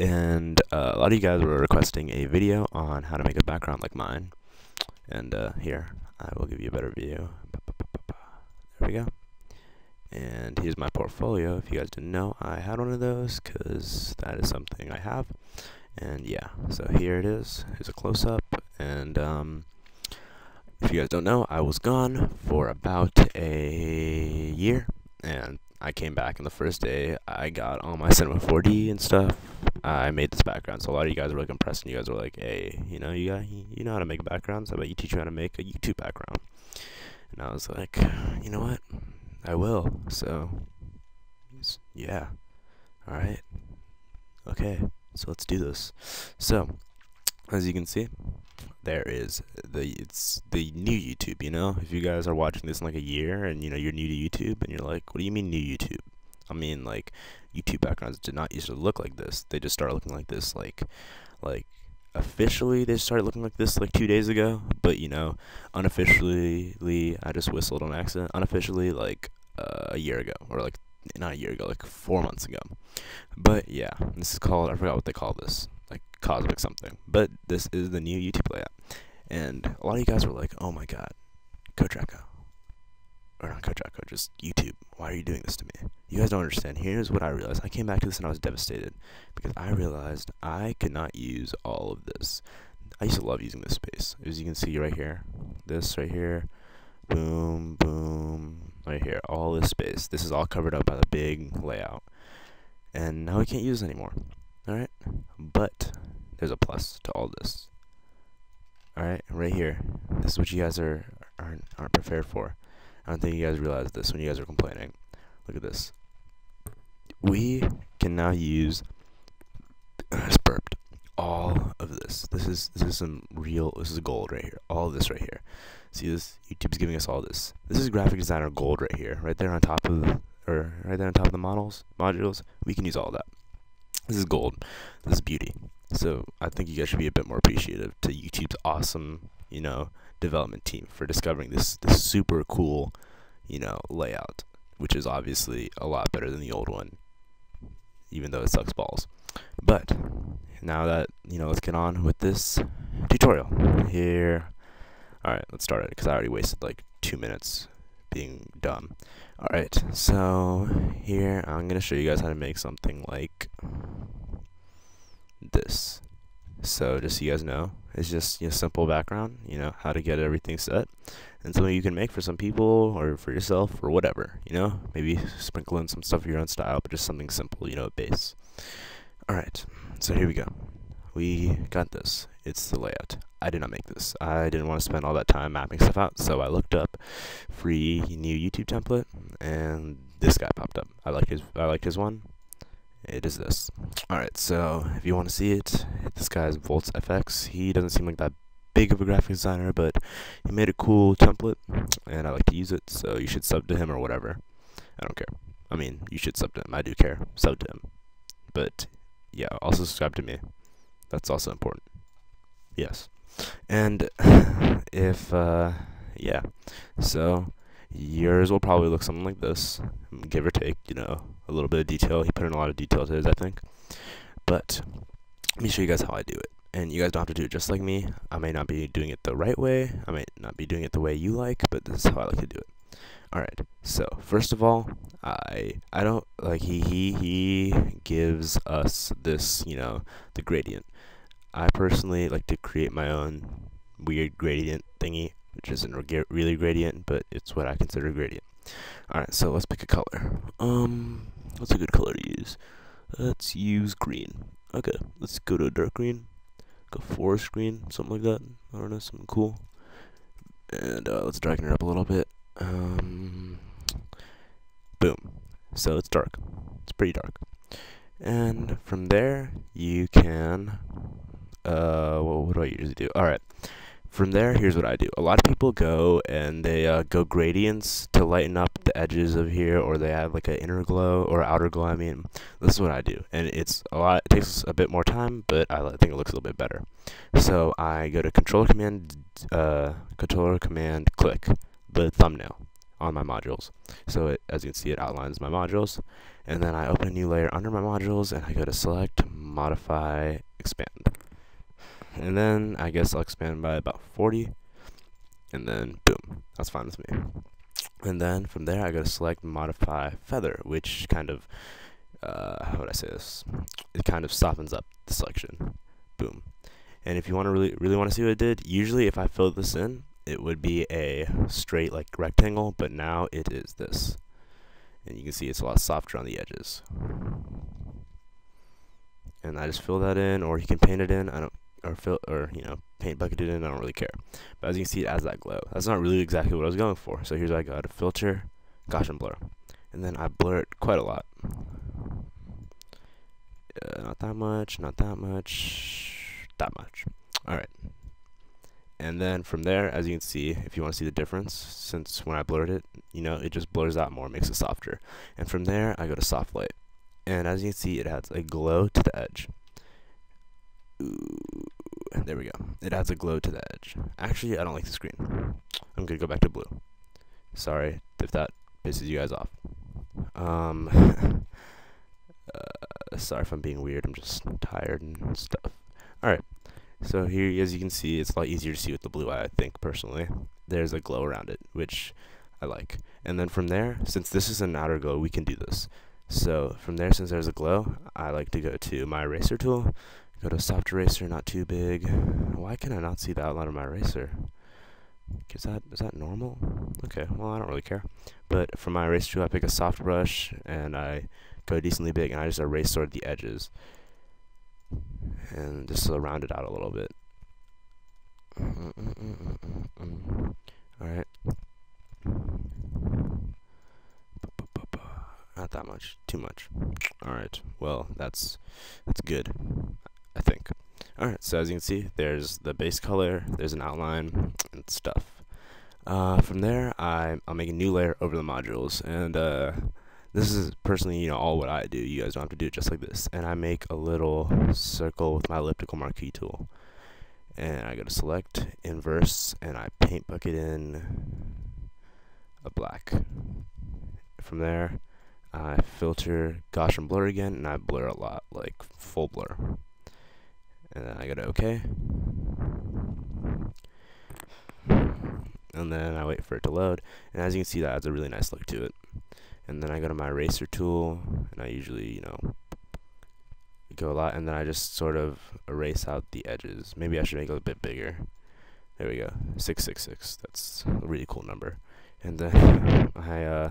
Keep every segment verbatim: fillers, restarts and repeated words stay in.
and uh, a lot of you guys were requesting a video on how to make a background like mine, and uh, here I will give you a better view. There we go. And here's my portfolio. If you guys didn't know, I had one of those because that is something I have. And yeah, so here it is. Here's a close-up. And um, if you guys don't know, I was gone for about a year, and I came back, and the first day I got all my Cinema four D and stuff. I made this background, so a lot of you guys were like impressed, and you guys were like, "Hey, you know, you got, you know how to make backgrounds. I bet you teach you how to make a YouTube background." And I was like, "You know what? I will." So, yeah. All right. Okay. So let's do this. So, as you can see, there is the it's the new YouTube. You know, if you guys are watching this in like a year, and you know you're new to YouTube, and you're like, "What do you mean new YouTube?" I mean, like, YouTube backgrounds did not used to look like this. They just started looking like this, like, like officially they started looking like this like two days ago. But you know, unofficially, I just whistled on accident. Unofficially, like uh, a year ago, or like not a year ago, like four months ago. But yeah, this is called, I forgot what they call this, like cosmic something. But this is the new YouTube layout, and a lot of you guys were like, "Oh my God, CodeDraco." Or not CodeDraco, just YouTube. Why are you doing this to me? You guys don't understand. Here's what I realized. I came back to this and I was devastated because I realized I could not use all of this. I used to love using this space. As you can see right here, this right here, boom, boom, right here, all this space. This is all covered up by the big layout. And now I can't use it anymore. Alright? But there's a plus to all this. Alright? Right here. This is what you guys are aren't, aren't prepared for. I don't think you guys realize this when you guys are complaining. Look at this. We can now use. I just burped. All of this. This is this is some real. This is gold right here. All of this right here. See this? YouTube's giving us all this. This is graphic designer gold right here. Right there on top of the, or right there on top of the models modules. We can use all of that. This is gold. This is beauty. So I think you guys should be a bit more appreciative to YouTube's awesome, you know, development team for discovering this this super cool, you know, layout, which is obviously a lot better than the old one, even though it sucks balls. But now that, you know, let's get on with this tutorial here. All right, let's start it because I already wasted like two minutes being dumb. All right, so here I'm gonna show you guys how to make something like this. So just so you guys know, it's just, you know, simple background, you know, how to get everything set, and something you can make for some people or for yourself or whatever, you know, maybe sprinkle in some stuff of your own style, but just something simple, you know, a base. Alright, so here we go. We got this. It's the layout. I did not make this. I didn't want to spend all that time mapping stuff out, so I looked up free new YouTube template, and this guy popped up. I liked his, I liked his one. It is this. Alright, so if you want to see it, this guy's VoltsFX. He doesn't seem like that big of a graphic designer, but he made a cool template, and I like to use it, so you should sub to him or whatever. I don't care. I mean, you should sub to him. I do care. Sub to him. But, yeah, also subscribe to me. That's also important. Yes. And if, uh, yeah. So yours will probably look something like this, give or take, you know, a little bit of detail. He put in a lot of detail to his, I think. But let me show you guys how I do it. And you guys don't have to do it just like me. I may not be doing it the right way. I may not be doing it the way you like, but this is how I like to do it. Alright, so first of all, I I don't, like, he, he, he gives us this, you know, the gradient. I personally like to create my own weird gradient thingy, which isn't really gradient, but it's what I consider gradient. Alright, so let's pick a color. Um, what's a good color to use? Let's use green. Okay, let's go to a dark green, like a forest green, something like that. I don't know, something cool. And uh, let's darken it up a little bit. Um, boom. So it's dark. It's pretty dark. And from there, you can. Uh, what, what do I usually do? Alright. From there, here's what I do. A lot of people go and they uh, go gradients to lighten up the edges of here, or they have like an inner glow or outer glow. I mean, this is what I do, and it's a lot. It takes a bit more time, but I think it looks a little bit better. So I go to Controller Command, uh, Controller Command, click the thumbnail on my modules. So it, as you can see, it outlines my modules, and then I open a new layer under my modules, and I go to Select modify, expand. And then I guess I'll expand by about forty. And then boom, that's fine with me. And then from there I go to select modify feather, which kind of uh, how would I say this? It kind of softens up the selection. Boom. And if you want to really really want to see what it did, usually if I filled this in, it would be a straight like rectangle, but now it is this. And you can see it's a lot softer on the edges. And I just fill that in, or you can paint it in. I don't or fill or you know, paint bucketed in, I don't really care. But as you can see, it adds that glow. That's not really exactly what I was going for. So here's what I got: a filter, Gaussian blur. And then I blur it quite a lot. Uh, not that much, not that much, that much. Alright. And then from there, as you can see, if you want to see the difference, since when I blurred it, you know, it just blurs out more, makes it softer. And from there, I go to soft light. And as you can see, it adds a glow to the edge. Ooh, there we go. It adds a glow to the edge. Actually, I don't like this green. I'm going to go back to blue. Sorry if that pisses you guys off. Um, uh, sorry if I'm being weird. I'm just tired and stuff. Alright. So here, as you can see, it's a lot easier to see with the blue eye, I think, personally. There's a glow around it, which I like. And then from there, since this is an outer glow, we can do this. So from there, since there's a glow, I like to go to my eraser tool, go to soft eraser, not too big. Why can I not see the outline of my eraser? Is that, is that normal? Okay, well, I don't really care. But from my eraser tool, I pick a soft brush, and I go decently big, and I just erase sort of the edges. And just round it out a little bit. Mm, mm, mm, mm, mm, mm. Alright. Not that much. Too much. Alright. Well, that's that's good, I think. Alright, so as you can see, there's the base color, there's an outline, and stuff. Uh, from there, I, I'll make a new layer over the modules. And uh, this is personally, you know, all what I do. You guys don't have to do it just like this. And I make a little circle with my elliptical marquee tool. And I go to select, inverse, and I paint bucket in a black. From there, I filter Gaussian blur again, and I blur a lot, like full blur. And then I go to OK. And then I wait for it to load. And as you can see, that adds a really nice look to it. And then I go to my eraser tool, and I usually, you know, go a lot, and then I just sort of erase out the edges. Maybe I should make it a bit bigger. There we go, six six six, that's a really cool number. And then I uh,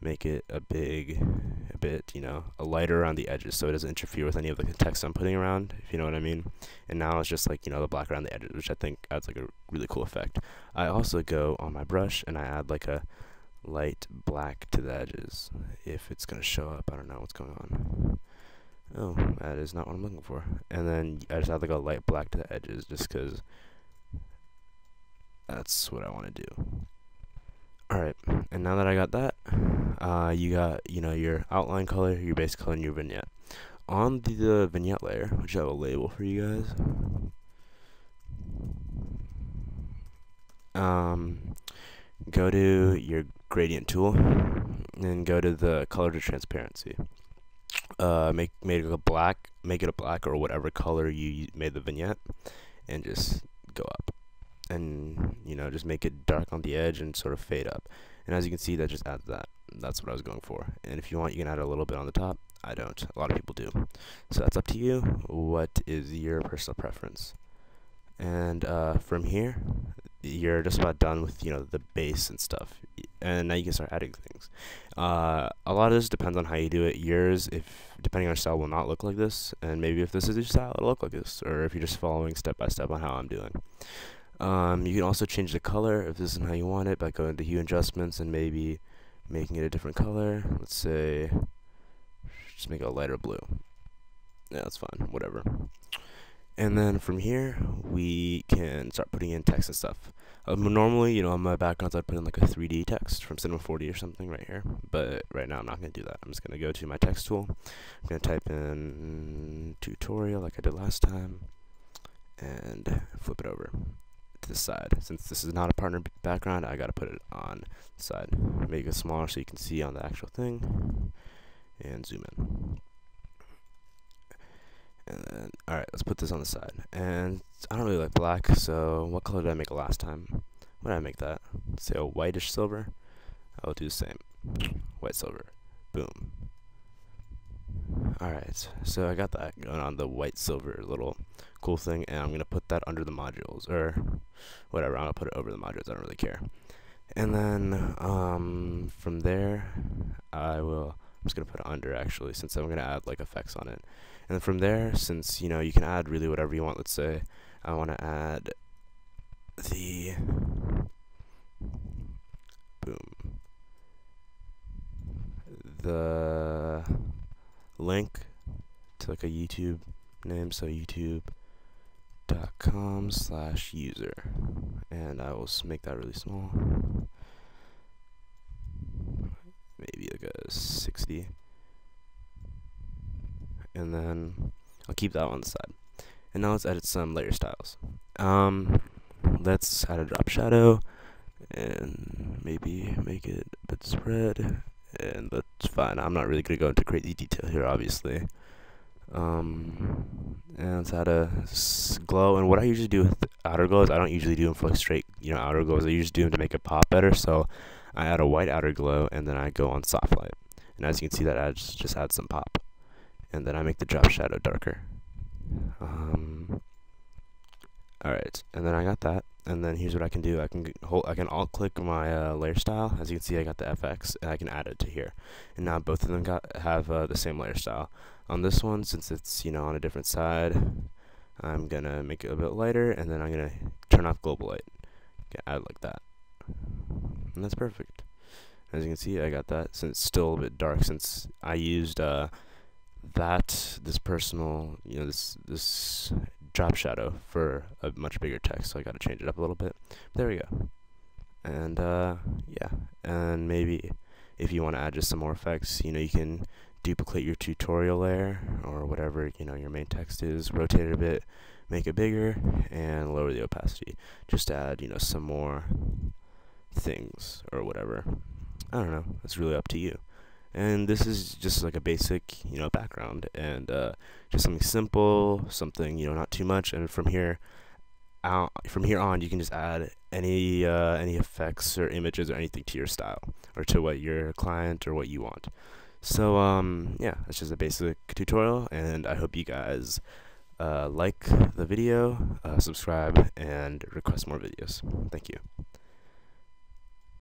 make it a big, a bit, you know, a lighter on the edges so it doesn't interfere with any of the text I'm putting around, if you know what I mean. And now it's just like, you know, the black around the edges, which I think adds like a really cool effect. I also go on my brush, and I add like a light black to the edges. If it's going to show up, I don't know what's going on. Oh, that is not what I'm looking for. And then I just have like a light black to the edges just because that's what I want to do. Alright, and now that I got that, uh, you got, you know, your outline color, your base color, and your vignette. On the, the vignette layer, which I have a label for you guys, um, go to your gradient tool and go to the color to transparency. Uh, make make it a black, make it a black or whatever color you made the vignette, and just go up, and you know just make it dark on the edge and sort of fade up. And as you can see, that just adds that. That's what I was going for. And if you want, you can add a little bit on the top. I don't. A lot of people do. So that's up to you. What is your personal preference? And uh, from here, you're just about done with, you know, the base and stuff, and now you can start adding things. Uh, a lot of this depends on how you do it. Yours, if depending on your style, will not look like this, and maybe if this is your style, it'll look like this, or if you're just following step by step on how I'm doing. Um, you can also change the color if this isn't how you want it by going to hue adjustments and maybe making it a different color. Let's say, just make it a lighter blue. Yeah, that's fine. Whatever. And then from here, we can start putting in text and stuff. Um, normally, you know, on my backgrounds, I'd put in like a three D text from Cinema four D or something right here. But right now, I'm not going to do that. I'm just going to go to my text tool. I'm going to type in tutorial like I did last time and flip it over to the side. Since this is not a partner background, I got to put it on the side. Make it smaller so you can see on the actual thing and zoom in. let's put this on the side. And I don't really like black, so what color did I make last time? What did I make that? Let's say a whitish silver. I'll do the same. White silver. Boom. Alright, so I got that going on, the white silver little cool thing, and I'm going to put that under the modules, or whatever, I'm going to put it over the modules, I don't really care. And then, um, from there, I will, I'm just going to put it under, actually, since I'm going to add, like, effects on it. And then from there, since, you know, you can add really whatever you want, let's say, I want to add the, boom, the link to like a YouTube name, so youtube dot com slash user, and I will make that really small, maybe like a sixty, and then I'll keep that on the side. And now let's edit some layer styles. Um, let's add a drop shadow and maybe make it a bit spread. And that's fine. I'm not really gonna go into crazy detail here, obviously. Um, and let's add a s glow. And what I usually do with outer glows, I don't usually do them for like straight, you know, outer glows. I usually do them to make it pop better. So I add a white outer glow, and then I go on soft light. And as you can see, that adds just adds some pop. And then I make the drop shadow darker. Um, all right. And then I got that. And then here's what I can do. I can hold, I can alt click my uh, layer style. As you can see, I got the F X, and I can add it to here. And now both of them got have uh, the same layer style. On this one, since it's, you know, on a different side, I'm gonna make it a bit lighter, and then I'm gonna turn off global light. Okay, add like that, and that's perfect. As you can see, I got that. Since it's still a bit dark, since I used uh, that this personal, you know, this this. drop shadow for a much bigger text, so I gotta change it up a little bit. There we go. And uh, yeah, and maybe if you want to add just some more effects, you know, you can duplicate your tutorial layer or whatever, you know, your main text is, rotate it a bit, make it bigger, and lower the opacity, just to add, you know, some more things or whatever. I don't know, it's really up to you. And this is just like a basic, you know, background, and uh, just something simple, something, you know, not too much. And from here out, from here on, you can just add any uh, any effects or images or anything to your style, or to what your client or what you want. So um, yeah, that's just a basic tutorial, and I hope you guys uh, like the video, uh, subscribe, and request more videos. Thank you.